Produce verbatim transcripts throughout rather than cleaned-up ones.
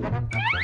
Hey,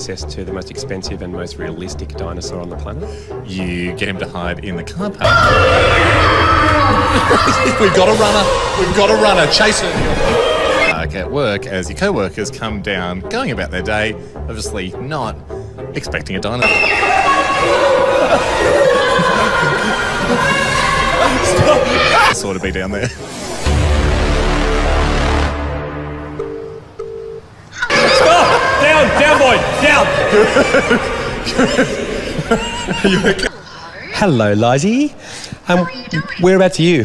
access to the most expensive and most realistic dinosaur on the planet? You get him to hide in the car park. We've got a runner. We've got a runner. Chase him. At work, as your co-workers come down, going about their day, obviously not expecting a dinosaur. Sort of be down there. Stop! Down, down, boy, down. Are you okay? Hello, Lizzie. Um, whereabouts are you? I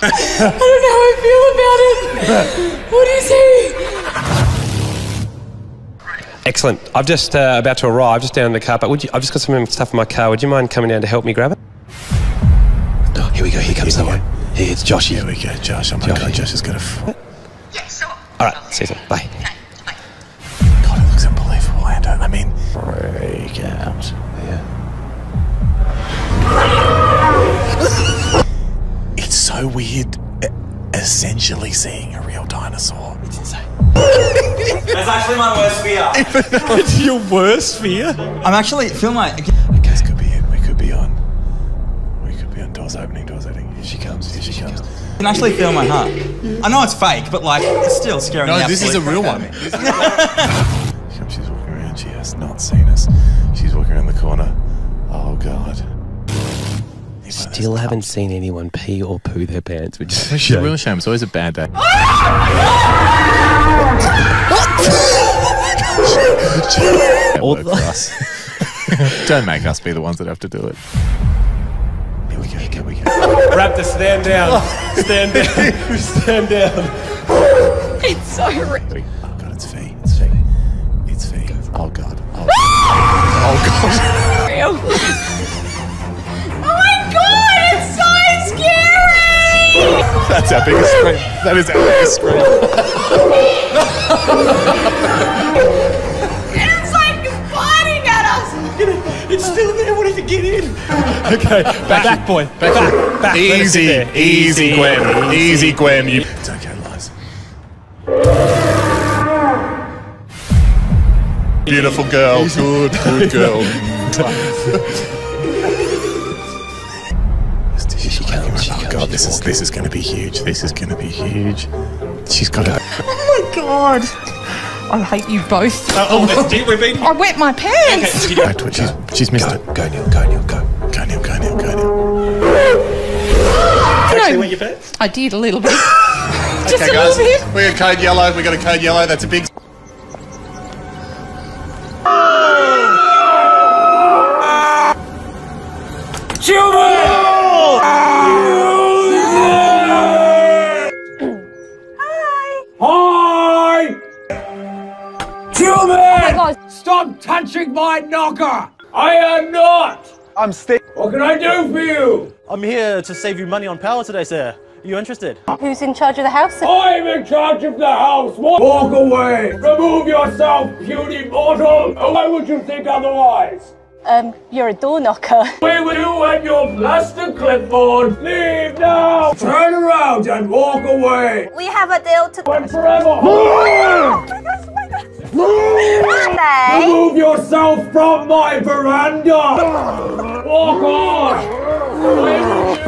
don't know how I feel about it. What is he? Excellent. I'm just uh, about to arrive, just down in the car park. Would you, I've just got some stuff in my car. Would you mind coming down to help me grab it? Oh, here we go. Here comes someone. Here, here, it's Josh. Here we go, Josh. Oh my Josh. God, Josh is going to. F yeah, sure. All right, see you soon. Bye. Okay, bye. God, it looks unbelievable, Ando. I mean, freak out. Yeah. It's so weird, essentially seeing a real dinosaur. It's insane. That's actually my worst fear. It's your worst fear? I'm actually, feel my... Okay, this could be it. We could be on. We could be on doors opening, doors opening. Here she comes, here she, she comes. comes. I can actually feel my heart. I know it's fake, but like, it's still scaring me. No, this is a real one. She's walking around, she has not seen us. She's walking around the corner. Oh God. Still haven't seen anyone pee or poo their pants, which is a shame. Real shame. It's always a bad day. Don't work for us. Don't make us be the ones that have to do it. Here we go. Here we go. Wrap the stand down. Stand down. Stand down. It's so ridiculous. Oh God, it's Fee. It's Fee. It's Fee. Oh God. Oh God. Oh God. That's our biggest scream. That is our biggest scream. It's like biting at us. It's still there. What if you get in? Okay, back, back boy. Back, back. back. Easy, back. Easy, easy, Gwen. Easy, Gwen. You. It's okay, Liza. Beautiful girl. Easy. Good, good girl. She comes. She comes. Oh God, this is this is going to be huge. This is going to be huge. She's got to. Oh my God! I hate you both. Uh, oh, that's deep. We've been. I wet my pants. Okay, go. Go. She's, she's missed go. it. Go Neil. Go Neil. Go. Go Neil. Go Neil. Go Neil. Actually, no. Wet your pants? I did a little bit. Just okay, a guys, little bit. We got code yellow. We got a code yellow. That's a big. Children. Stop touching my knocker! I am not! I'm Steve. What can I do for you? I'm here to save you money on power today, sir. Are you interested? Who's in charge of the house? I'm in charge of the house! Walk away! Remove yourself, puny mortal! Why would you think otherwise? Um, you're a door knocker. Where were you and your plastic clipboard? Leave now! Turn around and walk away! We have a deal to- Went forever! Remove yourself from my veranda! Walk on!